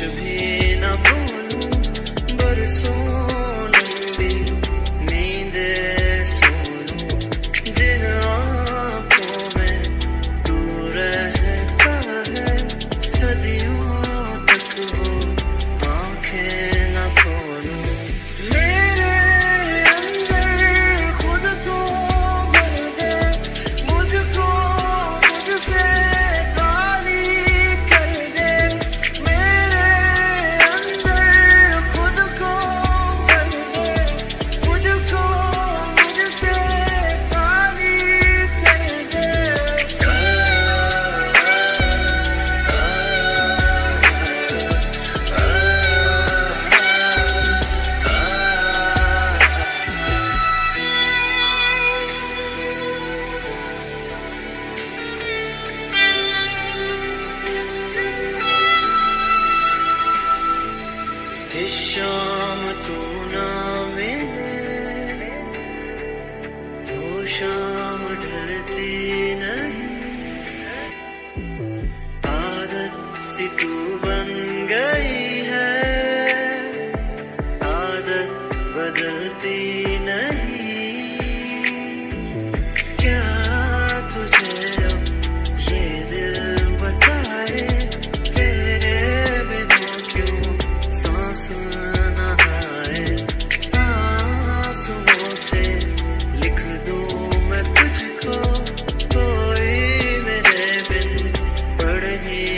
कुछ भी न बोलूं बरसों लंबी नींद सो लूं जिन आँखों में तू रहता है सदियों तक वो आँखें न खोलूं मेरे अंदर खुद को भर दे मुझको मुझसे जिस शाम तू ना मिले वो शाम ढलती नहीं आदत सी तू बन गई है आदत बदलती नहीं क्या तुझे ये दिल बताए तेरे बिना क्यों आंसुओं से लिख दूं मैं तुझको कोई मेरे बिन पढ़ ही